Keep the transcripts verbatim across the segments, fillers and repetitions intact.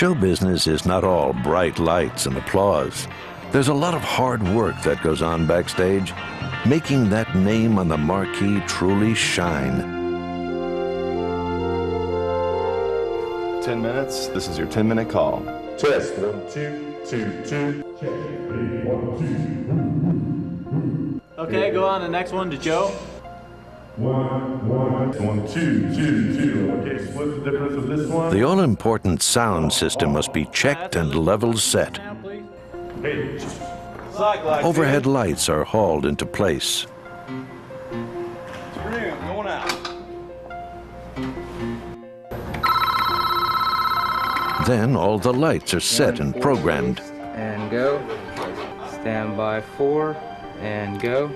Show business is not all bright lights and applause. There's a lot of hard work that goes on backstage, making that name on the marquee truly shine. ten minutes, this is your ten minute call. Test, one, two, two, two. Check, three, one, two. Okay, go on the next one to Joe. One, one, one, two, two, two. Okay, what's the difference with this one? The all-important sound system must be checked and levels set. Overhead lights are hauled into place. Then all the lights are set and programmed. And go. Stand by four and go.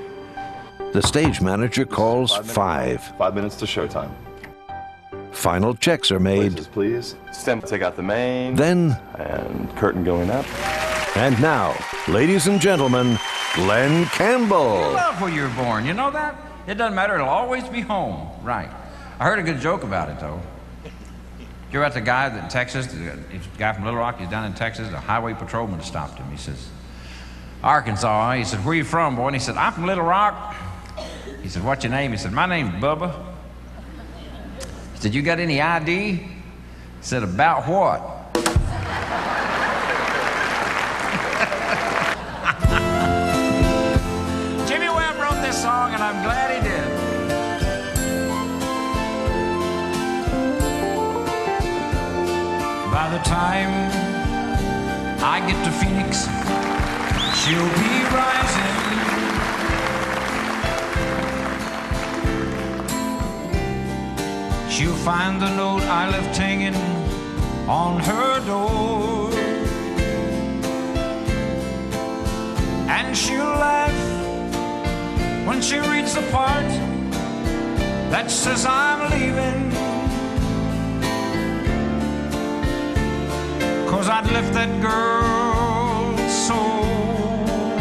The stage manager calls five. Five minutes to showtime. Final checks are made. Places, please. Stand, take out the main. Then. And curtain going up. And now, ladies and gentlemen, Glenn Campbell. You love where you're born, you know that? It doesn't matter, it'll always be home. Right. I heard a good joke about it, though. You're at the guy that in Texas, the guy from Little Rock, he's down in Texas, the highway patrolman stopped him. He says, Arkansas. He said, where you from, boy? And he said, I'm from Little Rock. He said, what's your name? He said, my name's Bubba. He said, you got any I D? He said, about what? Jimmy Webb wrote this song, and I'm glad he did. By the time I get to Phoenix, she'll be rising. She'll find the note I left hanging on her door, and she'll laugh when she reads the part that says I'm leaving. 'Cause I'd left that girl so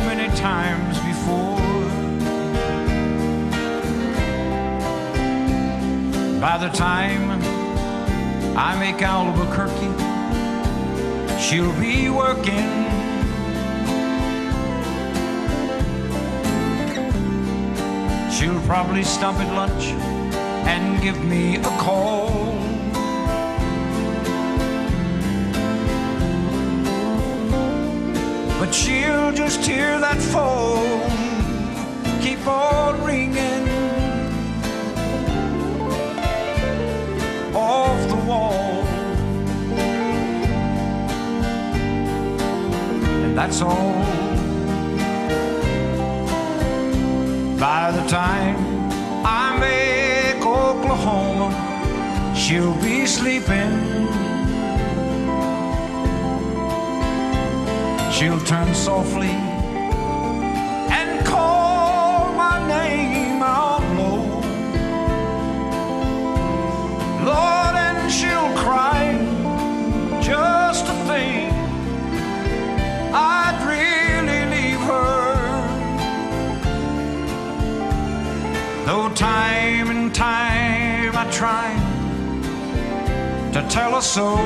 many times before. By the time I make Albuquerque, she'll be working. She'll probably stop at lunch and give me a call. But she'll just hear that phone keep on ringing off the wall, and that's all. By the time I make Oklahoma, she'll be sleeping. She'll turn softly and call my name out low, Lord, and she'll cry just to think I'd really leave her. Though time and time I tried to tell her so,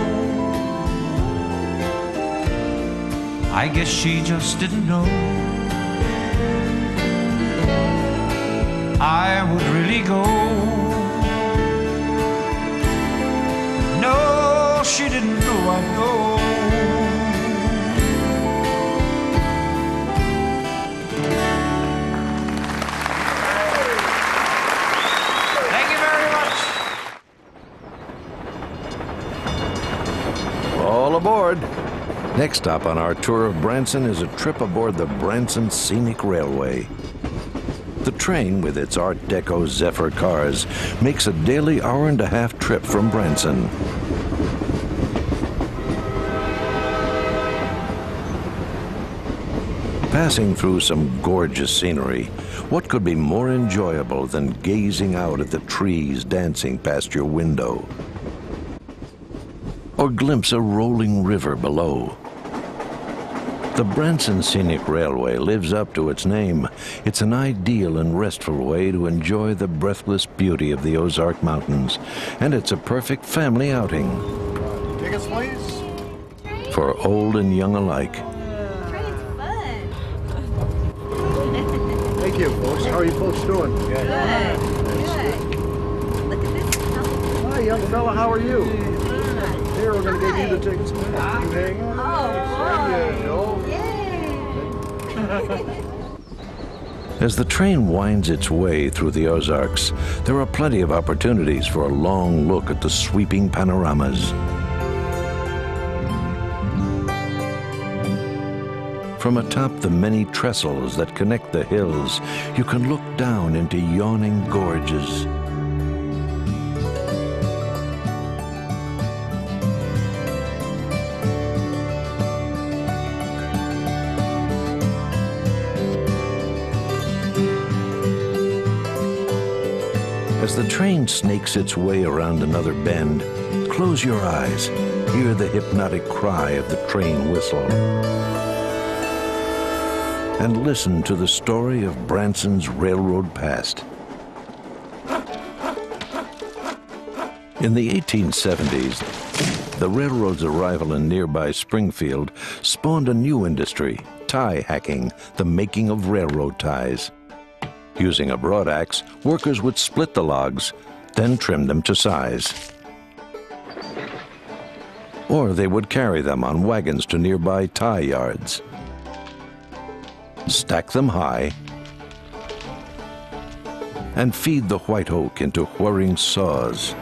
I guess she just didn't know I would really go. No, she didn't know I know. Thank you very much. All aboard. Next stop on our tour of Branson is a trip aboard the Branson Scenic Railway. The train, with its Art Deco Zephyr cars, makes a daily hour and a half trip from Branson. Passing through some gorgeous scenery, what could be more enjoyable than gazing out at the trees dancing past your window? Or glimpse a rolling river below? The Branson Scenic Railway lives up to its name. It's an ideal and restful way to enjoy the breathless beauty of the Ozark Mountains, and it's a perfect family outing. Tickets, please. for old and young alike. Train's fun. Thank you, folks. How are you folks doing? Good. Good. Good. Look at this. Hi, young fella. How are you? Here, we're going to give you the tickets. You hang on. Oh, boy. Yay. As the train winds its way through the Ozarks, there are plenty of opportunities for a long look at the sweeping panoramas. From atop the many trestles that connect the hills, you can look down into yawning gorges. As the train snakes its way around another bend, close your eyes, hear the hypnotic cry of the train whistle, and listen to the story of Branson's railroad past. In the eighteen seventies, the railroad's arrival in nearby Springfield spawned a new industry, tie hacking, the making of railroad ties. Using a broad axe, workers would split the logs, then trim them to size. Or they would carry them on wagons to nearby tie yards, stack them high, and feed the white oak into whirring saws.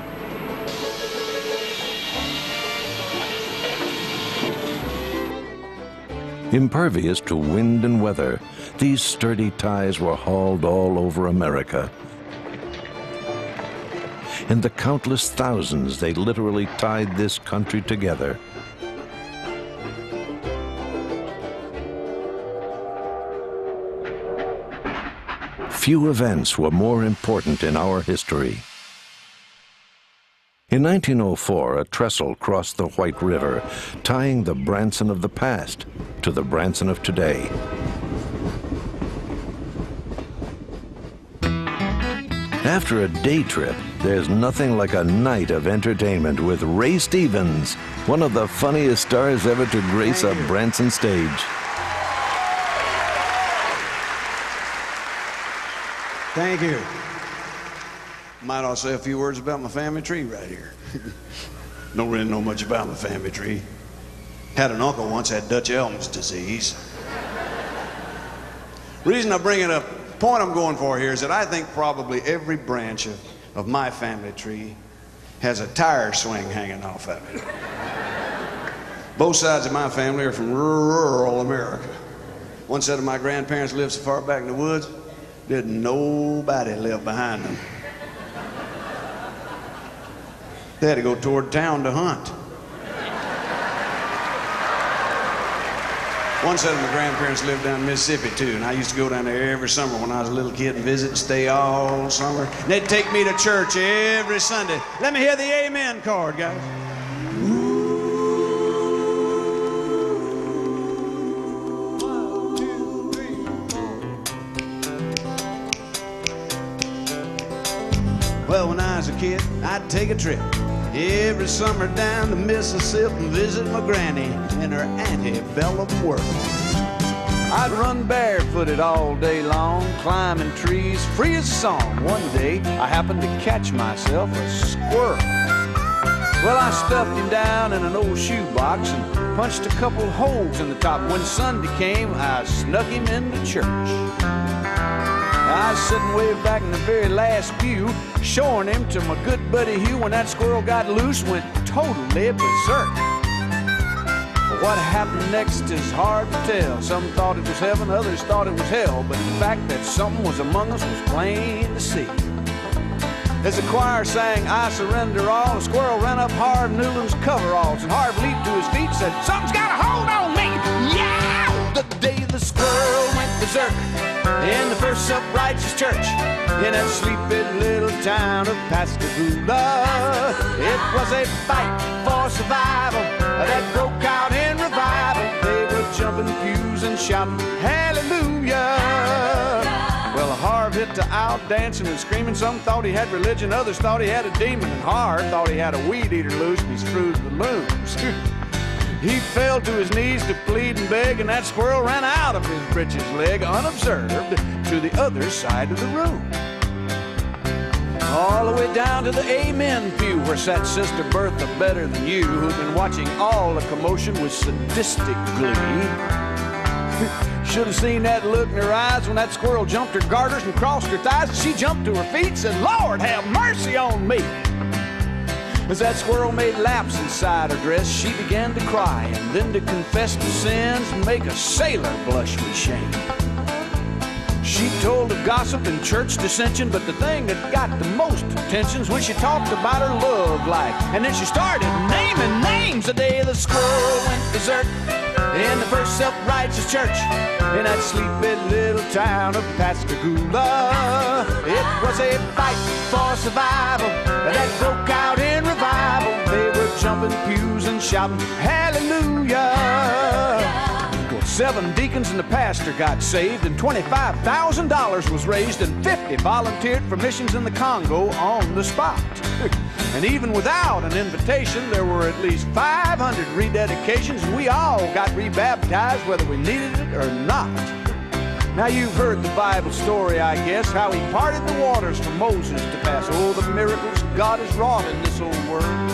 Impervious to wind and weather, these sturdy ties were hauled all over America. In the countless thousands, they literally tied this country together. Few events were more important in our history. In nineteen oh four, a trestle crossed the White River, tying the Branson of the past to the Branson of today. After a day trip, there's nothing like a night of entertainment with Ray Stevens, one of the funniest stars ever to grace a Branson stage. Thank you. Might also say a few words about my family tree right here. Don't really know much about my family tree. Had an uncle once had Dutch Elms disease. Reason I bring it up, point I'm going for here is that I think probably every branch of, of my family tree has a tire swing hanging off of it. Both sides of my family are from rural America. One set of my grandparents lived so far back in the woods, didn't nobody live behind them. They had to go toward town to hunt. One set of my grandparents lived down in Mississippi, too, and I used to go down there every summer when I was a little kid and visit and stay all summer. And they'd take me to church every Sunday. Let me hear the amen chord, guys. Well, when I was a kid, I'd take a trip every summer down to Mississippi and visit my granny and her auntie antebellum work. I'd run barefooted all day long, climbing trees, free as song. One day, I happened to catch myself a squirrel. Well, I stuffed him down in an old shoebox and punched a couple holes in the top. When Sunday came, I snuck him into church. I was sitting way back in the very last pew, showing him to my good buddy Hugh when that squirrel got loose, went totally berserk. But what happened next is hard to tell. Some thought it was heaven, others thought it was hell, but the fact that something was among us was plain to see. As the choir sang, I surrender all, the squirrel ran up hard in Newland's coveralls, and Harv leaped to his feet and said, something's got a hold on me, yeah! The day the squirrel went berserk, in the first self-righteous church in a sleepy little town of Pascagoula. It was a fight for survival that broke out in revival. They were jumping pews and shouting hallelujah. Well, Harv hit to out dancing and screaming. Some thought he had religion, others thought he had a demon, and Harv thought he had a weed eater loose and his fruit balloons. He fell to his knees to plead and beg, and that squirrel ran out of his britches leg unobserved to the other side of the room. All the way down to the amen pew where sat Sister Bertha Better Than You, who'd been watching all the commotion with sadistic glee. Should have seen that look in her eyes when that squirrel jumped her garters and crossed her thighs. She jumped to her feet and said, "Lord, have mercy on me." As that squirrel made laps inside her dress, she began to cry and then to confess to sins and make a sailor blush with shame. She told of gossip and church dissension, but the thing that got the most attention's when she talked about her love life. And then she started naming names the day the squirrel went berserk in the first self-righteous church in that sleepy little town of Pascagoula. It was a fight for survival that broke out in revival. They were jumping pews and shouting, "Hallelujah!" Seven deacons and the pastor got saved, and twenty-five thousand dollars was raised, and fifty volunteered for missions in the Congo on the spot. And even without an invitation, there were at least five hundred rededications, and we all got rebaptized whether we needed it or not. Now you've heard the Bible story, I guess, how he parted the waters for Moses to pass. Oh, the miracles God has wrought in this old world.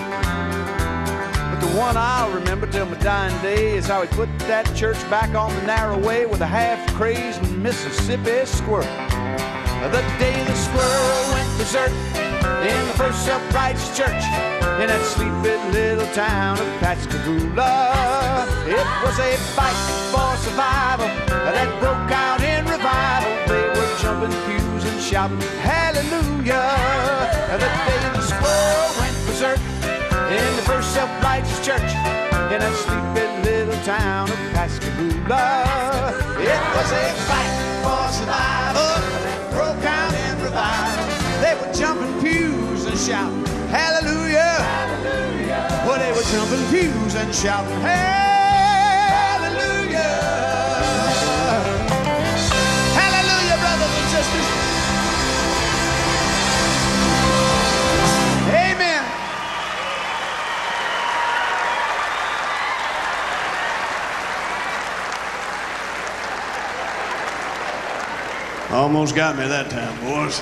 The one I'll remember till my dying day is how he put that church back on the narrow way with a half-crazed Mississippi squirrel. The day the squirrel went berserk in the first self-righteous church in that sleepy little town of Pascagoula. It was a fight for survival that broke out in revival. They were jumping pews and shouting, "Hallelujah!" The day the squirrel went berserk in the first self-righteous church in a sleepy little town of Pascagoula. It was a fight for survival that broke out in revival. They were jumping pews and shouting, "Hallelujah!" Hallelujah. Well, they were jumping pews and shouting, "Hallelujah!" Hallelujah, brothers and sisters. Almost got me that time, boys.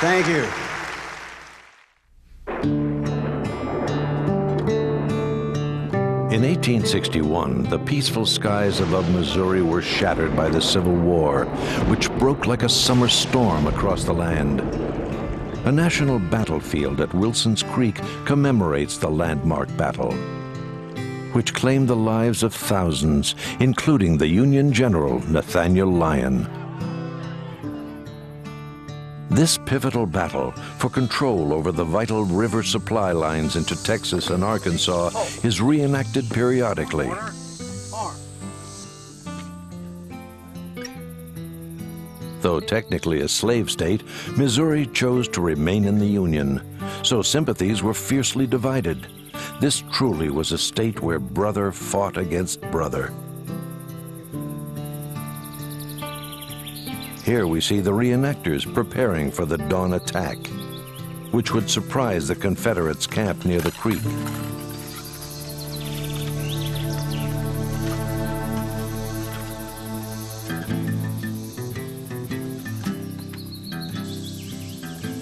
Thank you. In eighteen sixty-one, the peaceful skies above Missouri were shattered by the Civil War, which broke like a summer storm across the land. A national battlefield at Wilson's Creek commemorates the landmark battle, which claimed the lives of thousands, including the Union General Nathaniel Lyon. This pivotal battle for control over the vital river supply lines into Texas and Arkansas is reenacted periodically. Though technically a slave state, Missouri chose to remain in the Union, so sympathies were fiercely divided. This truly was a state where brother fought against brother. Here we see the reenactors preparing for the dawn attack, which would surprise the Confederates' camp near the creek.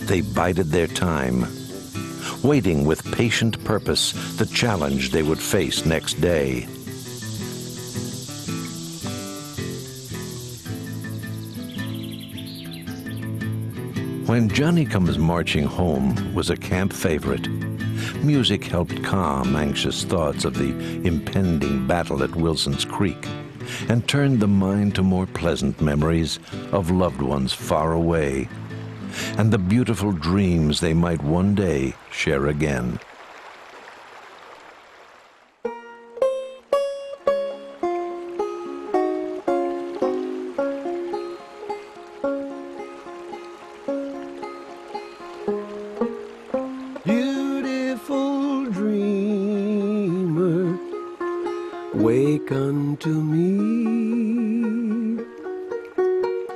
They bided their time, waiting with patient purpose the challenge they would face next day. When Johnny Comes Marching Home was a camp favorite. Music helped calm anxious thoughts of the impending battle at Wilson's Creek and turned the mind to more pleasant memories of loved ones far away and the beautiful dreams they might one day share again. Beautiful dreamer, wake unto me.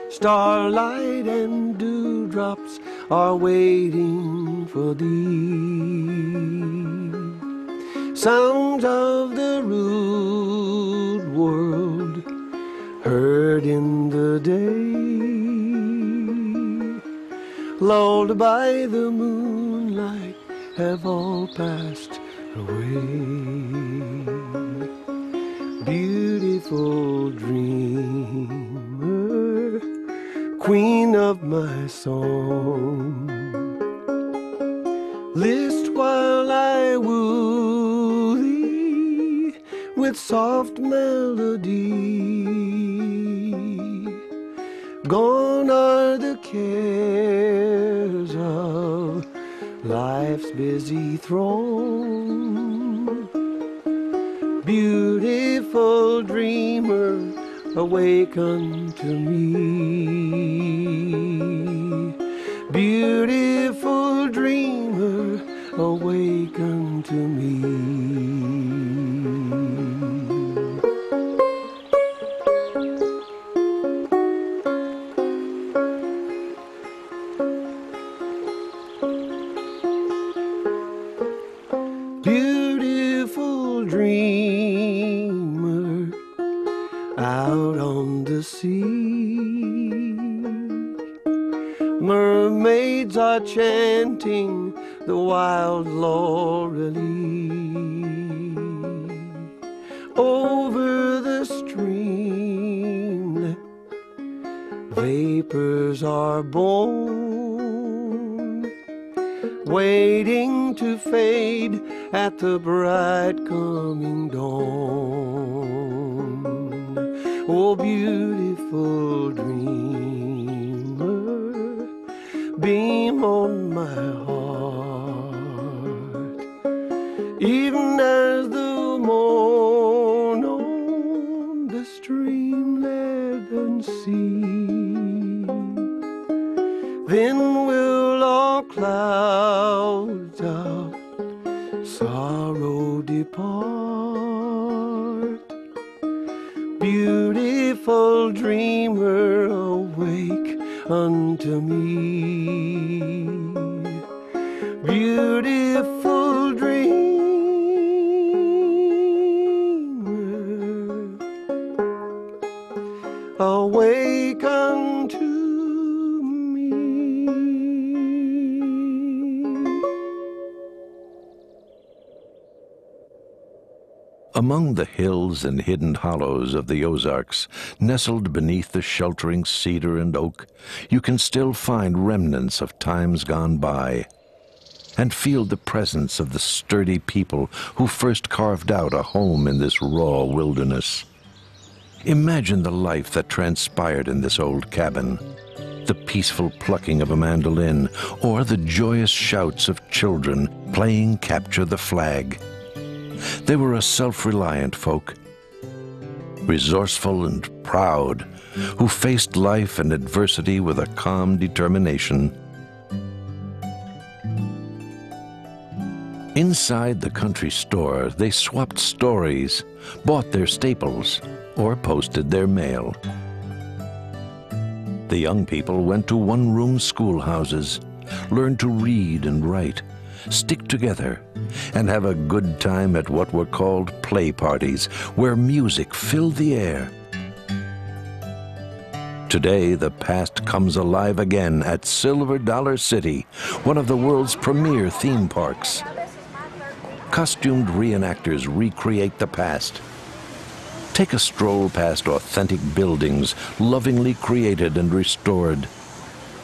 Starlight and dewdrop raindrops are waiting for thee. Sounds of the rude world heard in the day, lulled by the moonlight, have all passed away. Beautiful dreamer, queen of my song, list while I woo thee with soft melody. Gone are the cares of life's busy throng. Beautiful dreamer, awake unto me. Beautiful dreamer, awake unto me. Mermaids are chanting the wild laurel over the stream. Vapors are born, waiting to fade at the bright coming dawn. Oh, beautiful dreamer, beam on my heart, even as the morn on the streamlet sea. Then will all clouds of sorrow depart. Beautiful dreamer, awake unto me. Beautiful dreamer, awake unto me. Among the hills and hidden hollows of the Ozarks, nestled beneath the sheltering cedar and oak, you can still find remnants of times gone by and feel the presence of the sturdy people who first carved out a home in this raw wilderness. Imagine the life that transpired in this old cabin, the peaceful plucking of a mandolin, or the joyous shouts of children playing capture the flag. They were a self-reliant folk, resourceful and proud, who faced life and adversity with a calm determination. Inside the country store, they swapped stories, bought their staples, or posted their mail. The young people went to one-room schoolhouses, learned to read and write, stick together, and have a good time at what were called play parties, where music filled the air. Today, the past comes alive again at Silver Dollar City, one of the world's premier theme parks. Costumed reenactors recreate the past. Take a stroll past authentic buildings, lovingly created and restored,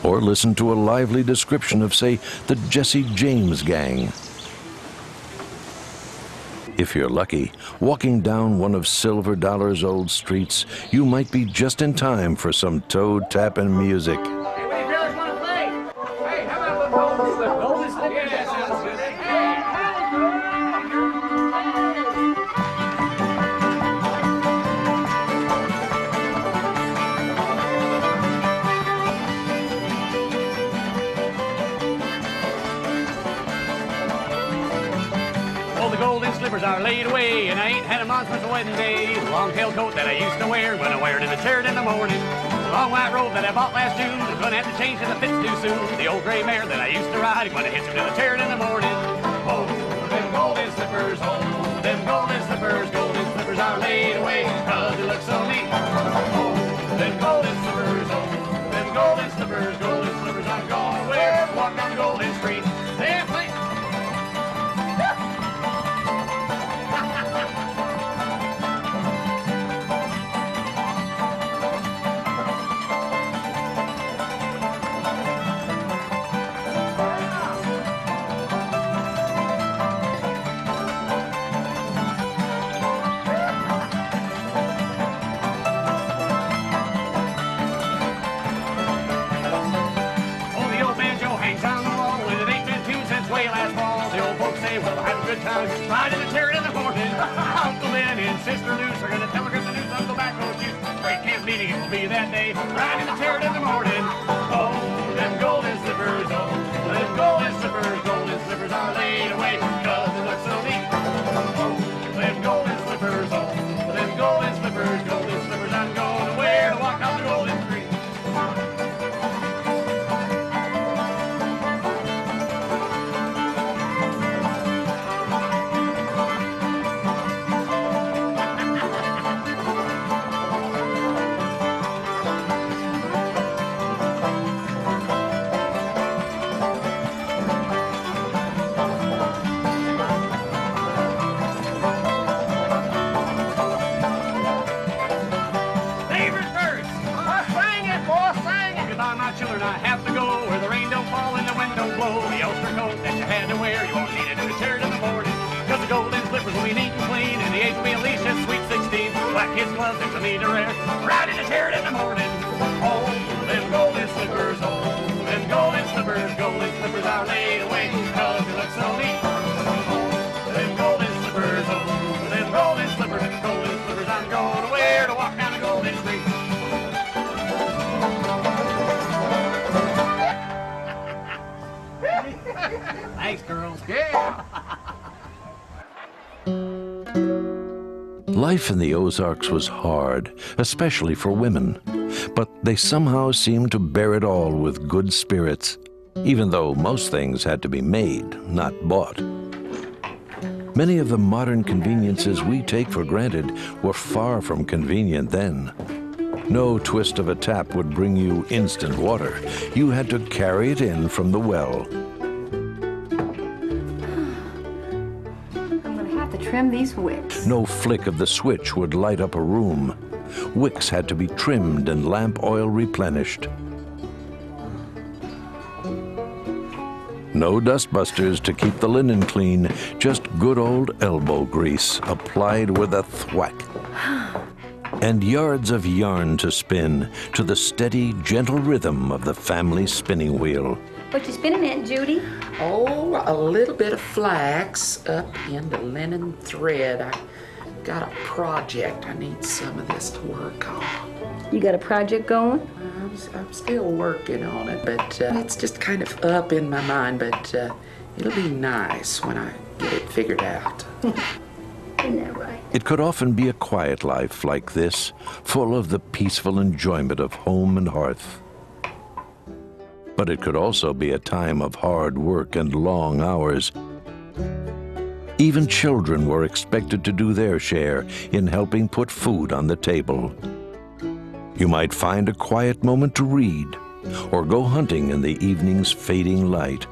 or listen to a lively description of, say, the Jesse James Gang. If you're lucky, walking down one of Silver Dollar's old streets, you might be just in time for some toe-tapping music. Are laid away, and I ain't had a month since the wedding day. The long tail coat that I used to wear when I wear it in the chair in the morning. long white robe that I bought last June. I'm gonna have to change it, it fits too soon. The old gray mare that I used to ride, I'm gonna hitch her to the chariot in the morning. Oh, them golden slippers, oh, them golden slippers, golden slippers are laid away, 'cause they look so neat. Oh, them golden slippers, oh, them golden slippers, golden slippers I'm gonna wear, walk down the golden street. Ride in the chariot in the morning. Uncle Lynn and Sister Luce are going to telegraph the news. Uncle back road shoes. Great camp meeting, it will be that day. Ride in the chariot in the morning. Oh, them golden slippers, oh, them golden slippers, golden slippers are laid away, 'cause it looks so neat. Oh, them golden slippers, oh, them golden slippers, golden slippers I'm going to wear to walk on the golden street. The ulster coat that you had to wear, you won't need it in the chariot in the morning, 'cause the golden slippers will be neat and clean, and the age will be at least just sweet sixteen. Black kids' gloves, there's a need to wear, ride in the chariot in the morning. Oh, them golden slippers, oh, them golden slippers, golden slippers are laid away, 'cause they look so neat. Oh, them golden slippers, oh, them golden slippers, golden slippers I'm going to wear to walk down the golden street. Thanks, girls. Yeah. Life in the Ozarks was hard, especially for women, but they somehow seemed to bear it all with good spirits, even though most things had to be made, not bought. Many of the modern conveniences we take for granted were far from convenient then. No twist of a tap would bring you instant water. You had to carry it in from the well. Trim these wicks. No flick of the switch would light up a room. Wicks had to be trimmed and lamp oil replenished. No dustbusters to keep the linen clean, just good old elbow grease applied with a thwack. And yards of yarn to spin to the steady, gentle rhythm of the family spinning wheel. What you spinning, Aunt Judy? Oh, a little bit of flax up in the linen thread. I got a project. I need some of this to work on. You got a project going? I'm, I'm still working on it, but uh, it's just kind of up in my mind, but uh, it'll be nice when I get it figured out. Isn't that right? It could often be a quiet life like this, full of the peaceful enjoyment of home and hearth. But it could also be a time of hard work and long hours. Even children were expected to do their share in helping put food on the table. You might find a quiet moment to read or go hunting in the evening's fading light.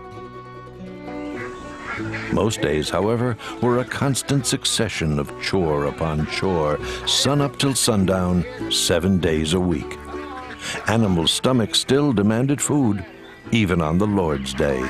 Most days, however, were a constant succession of chore upon chore, sun up till sundown, seven days a week. Animal stomachs still demanded food, even on the Lord's Day.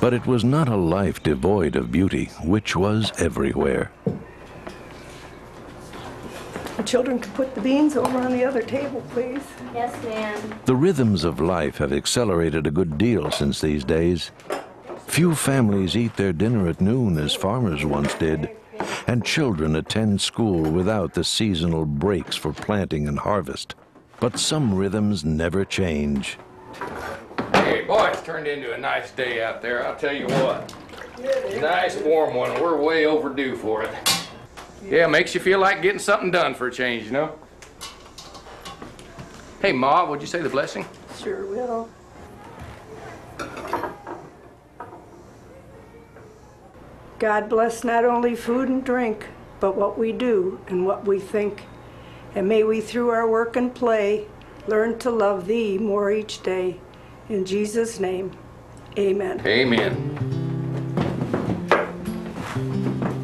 But it was not a life devoid of beauty, which was everywhere. The children can put the beans over on the other table, please. Yes, ma'am. The rhythms of life have accelerated a good deal since these days. Few families eat their dinner at noon as farmers once did, and children attend school without the seasonal breaks for planting and harvest. But some rhythms never change. Hey, boy, it's turned into a nice day out there, I'll tell you what. Nice warm one, we're way overdue for it. Yeah, makes you feel like getting something done for a change, you know? Hey, Ma, would you say the blessing? Sure will. God bless not only food and drink, but what we do and what we think. And may we, through our work and play, learn to love Thee more each day. In Jesus' name, amen. Amen.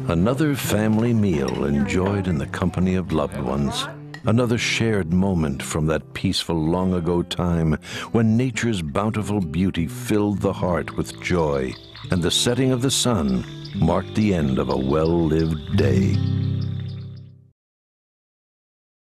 Another family meal enjoyed in the company of loved ones. Another shared moment from that peaceful long ago time when nature's bountiful beauty filled the heart with joy, and the setting of the sun marked the end of a well-lived day.